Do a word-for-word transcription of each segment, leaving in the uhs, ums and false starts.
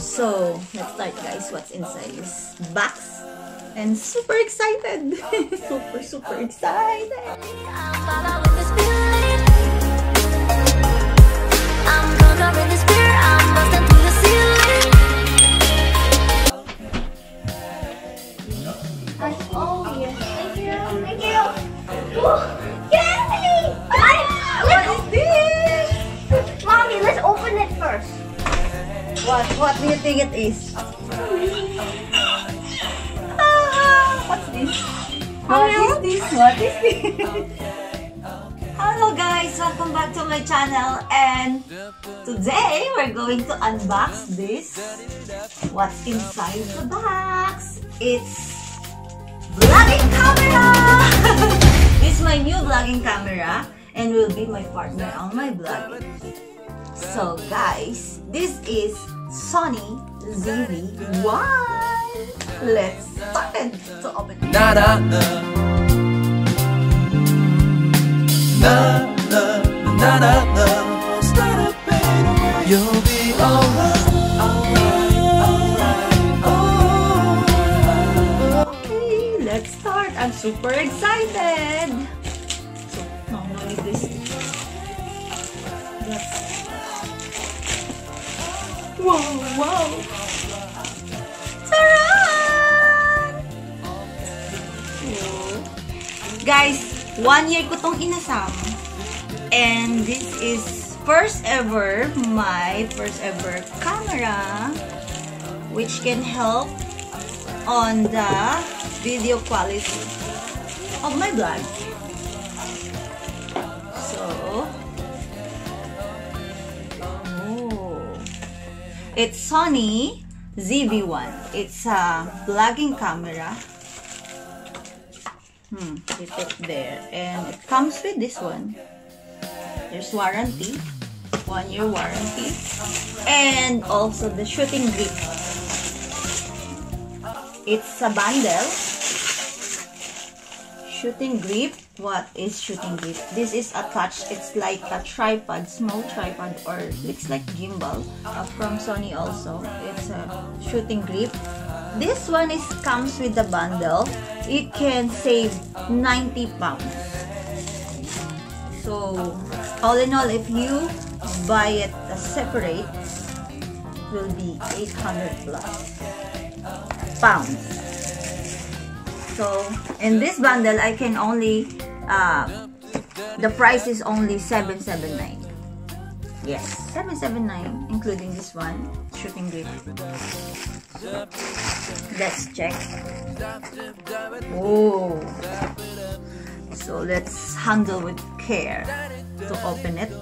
So let's start, guys. What's inside this box? And super excited! super super excited! Oh yes, thank you, thank you. Yay! What is this? Mommy, let's open it first. What? What do you think it is? Ah, what's this? What Hello? is this? What is this? Hello guys, welcome back to my channel, and today we're going to unbox this. What's inside the box? It's vlogging camera! This is my new vlogging camera and will be my partner on my vlogging. So guys, this is Sony Z V one. Let's start it to open it. Da, da, da. Da, da, da, da, da. Start up, baby. You'll be alright, alright, alright. Okay, let's start. I'm super excited. So, no, no, is this? Let's Whoa, whoa! Tara! Cool. Guys, one year ko tong inasam. And this is first ever, my first ever camera, which can help on the video quality of my vlog. So, it's Sony Z V one. It's a vlogging camera. Hmm, we put there. And it comes with this one. There's warranty. One year warranty. And also the shooting grip. It's a bundle. Shooting grip. What is shooting grip? This is attached. It's like a tripod, small tripod, or looks like gimbal uh, from Sony also. It's a shooting grip. This one is comes with the bundle. You can save ninety pounds. So all in all, if you buy it separate, it will be eight hundred plus pounds. So in this bundle, I can only. Uh, the price is only seven seventy-nine. Yes, seven seventy-nine, including this one, shooting grip. Let's check. Oh, so let's handle with care to open it.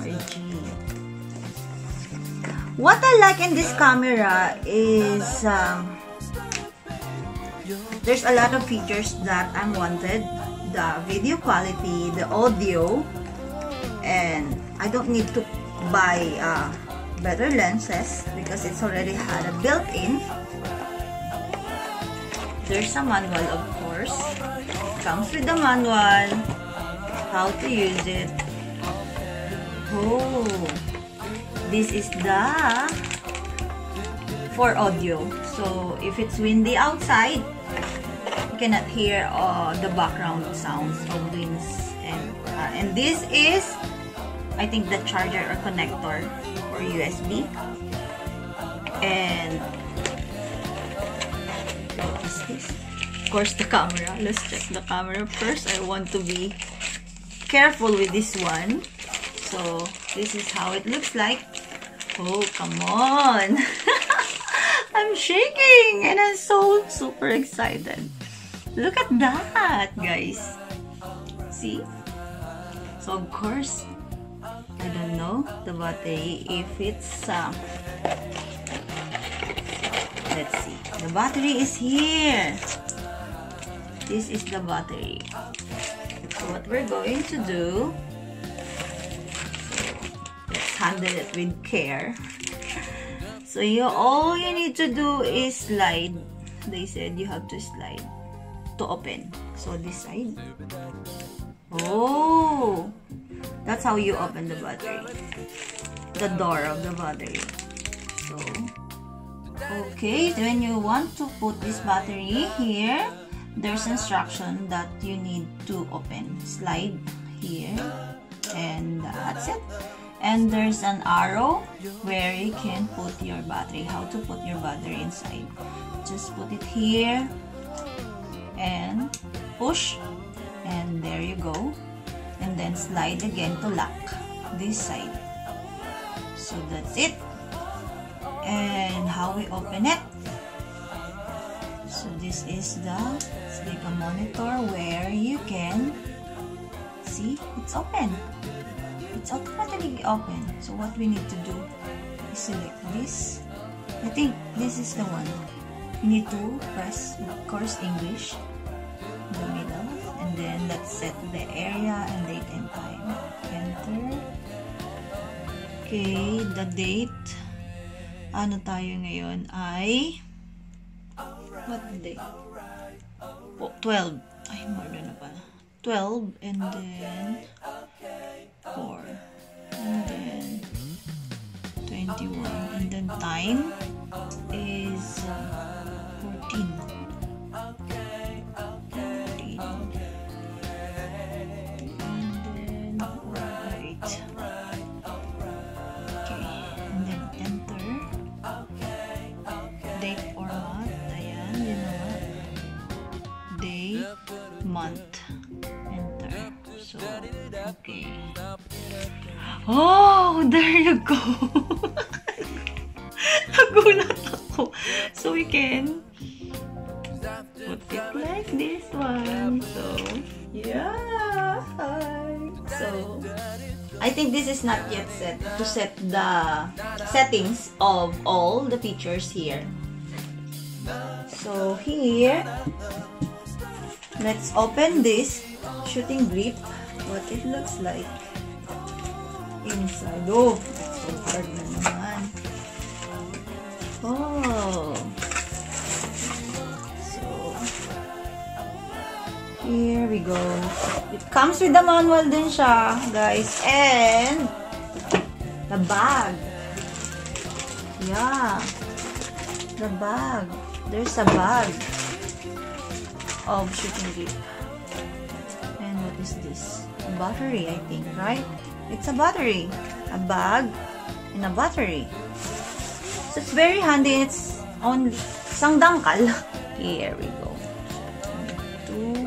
Mm. What I like in this camera is. Um, There's a lot of features that I wanted. The video quality, the audio, and I don't need to buy uh, better lenses because it's already had a built-in. There's a manual, of course. It comes with the manual, how to use it. Oh, this is the for audio. So if it's windy outside, you cannot hear uh, the background sounds of winds. And uh, and this is, I think, the charger or connector for U S B. And what is this? Of course, the camera. Let's check the camera first. I want to be careful with this one. So this is how it looks like. Oh, come on! I'm shaking and I'm so super excited. Look at that, guys. See? So of course, I don't know the battery if it's uh, let's see. The battery is here. This is the battery. So what we're going to do, let's handle it with care. So you, all you need to do is slide. They said you have to slide to open. So this side. Oh, that's how you open the battery. the door of the battery. So okay, when you want to put this battery here, there's instruction that you need to open, slide here, and that's it. And there's an arrow where you can put your battery, how to put your battery inside. Just put it here and push, and there you go, and then slide again to lock this side. So that's it. And how we open it, so this is the, it's like a monitor where you can see it's open, it's automatically open. So what we need to do is select this. I think this is the one you need to press, of course, English in the middle, and then let's set the area and date and time. Enter. Okay, the date, ano tayo ngayon ay, what date? Oh, twelve, ay murder na pala, twelve, and then four, and then twenty-one, and then time is uh, fourteen, fourteen, and then eight, okay, and then enter, date or month, ayan, yun na nga, day, month, enter, so, okay, oh, there you go. Nagulat ako. So we can put it like this one. So yeah. So I think this is not yet set to set the settings of all the features here. So here, let's open this shooting grip. What it looks like inside. Oh, that's so hard na naman. Oh, so here we go. It comes with the manual din siya, guys, and the bag. Yeah, the bag. There's a bag of shooting grip. And what is this? A battery, I think, right? It's a battery, a bag, and a battery. So it's very handy. It's on isang dangkal. Here we go. Two.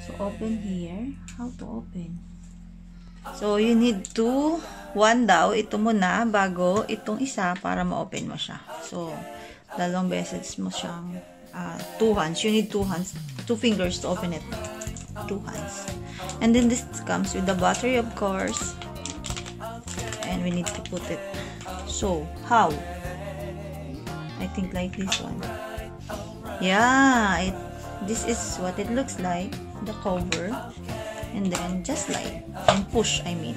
So open here. How to open? So you need to one daw. Ito muna bago itong isa para ma-open mo siya. So dalawang beses mo siyang uh, two hands. You need two hands, two fingers to open it. Two hands. And then this comes with the battery, of course, and we need to put it. So how? I think like this one. Yeah, it, this is what it looks like, the cover, and then just slide and push, I mean,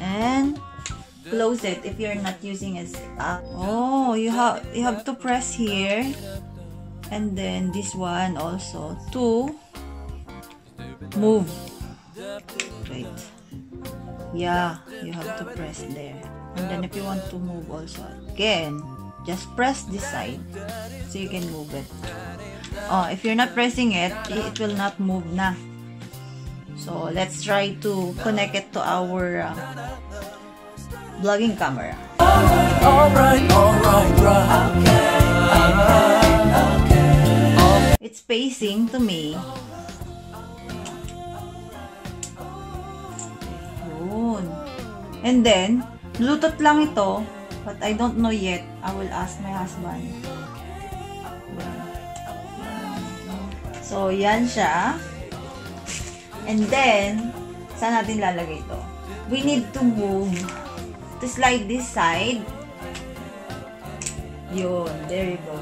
and close it if you're not using it. Oh, you have you have to press here, and then this one also to move. Wait. Yeah, you have to press there. And then if you want to move also, again, just press this side so you can move it. Oh, if you're not pressing it, it will not move na. So let's try to connect it to our uh, vlogging camera. Alright, alright, alright, right. Okay, okay, okay. It's facing to me. And then, Bluetooth lang ito, but I don't know yet. I will ask my husband. So, yan siya. And then, saan natin lalagay ito? We need to move, to slide this side. Yun, there you go.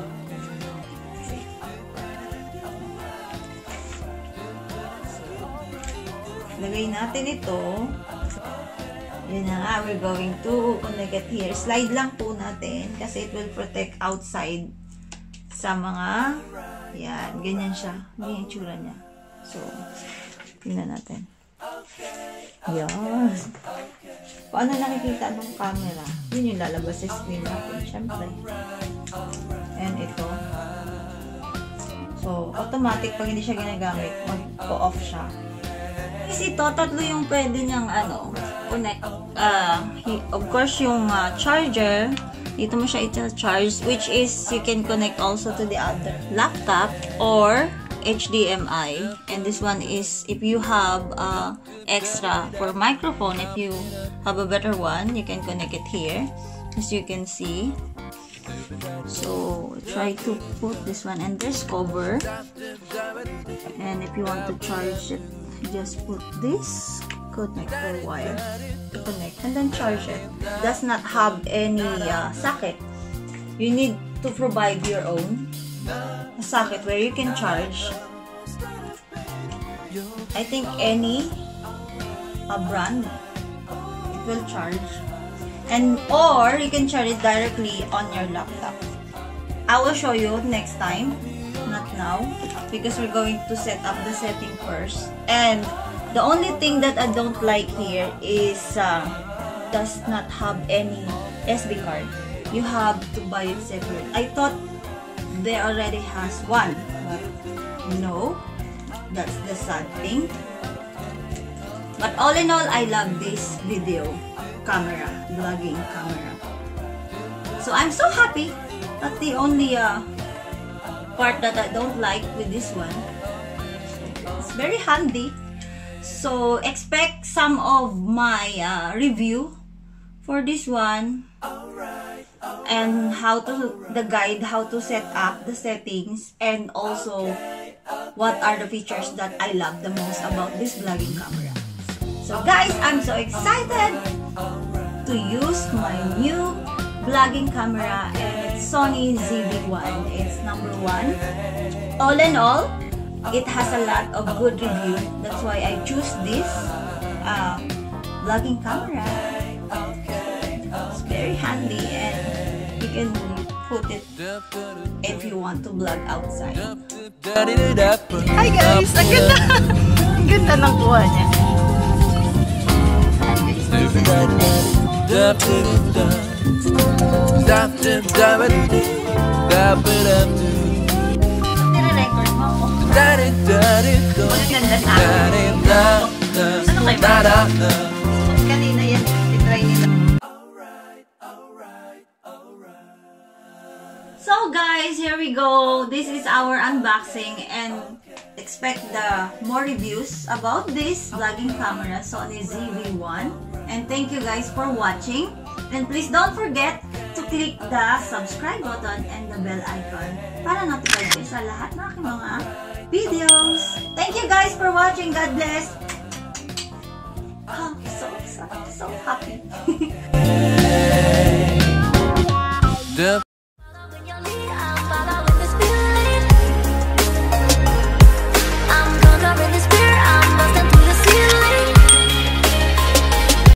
Lagay natin ito. Yun na nga, we're going to connect it here. Slide lang po natin kasi it will protect outside sa mga, yan, ganyan siya. Ganyan yung tsura niya. So, tingnan natin. Yan. kung ano nakikita ng camera, yun yung lalabas sa screen natin, syempre. And ito. So, automatic, pag hindi siya ginagamit, mag-off siya. Kasi ito, tatlo yung pwede niyang, ano, connect. Uh, of course, yung uh, charger, dito mo siya i-charge, which is, you can connect also to the other laptop, or H D M I, and this one is if you have uh, extra for microphone. If you have a better one, you can connect it here, as you can see. So try to put this one, and there's cover, and if you want to charge it, just put this connector wire to connect and then charge it. It does not have any uh, socket. You need to provide your own a socket where you can charge. I think any a brand it will charge, and or you can charge it directly on your laptop. I will show you next time, not now, because we're going to set up the setting first. And the only thing that I don't like here is uh, does not have any S D card. You have to buy it separate. I thought they already has one, but no, that's the sad thing. But all in all, I love this video camera, vlogging camera. So I'm so happy. That's the only uh, part that I don't like with this one. It's very handy. So expect some of my uh, review for this one, and how to the guide how to set up the settings, and also what are the features that I love the most about this vlogging camera. So guys, I'm so excited to use my new vlogging camera, and it's Sony Z V one. It's number one. All in all, it has a lot of good review. That's why I choose this uh, vlogging camera. It's very handy, and you can put it if you want to vlog outside. Hi guys! Ang ganda! Ang ganda ng kuha niya. Nire-record mo ako. Ang ganda sa akin. Ano kayo ba? Kanina yan. I-try nila. So guys, here we go. This is our unboxing, and expect the more reviews about this vlogging camera, Sony Z V one. And thank you guys for watching. And please don't forget to click the subscribe button and the bell icon para notified kayo sa lahat ng aking mga videos. Thank you guys for watching. God bless. Oh, so excited, so happy.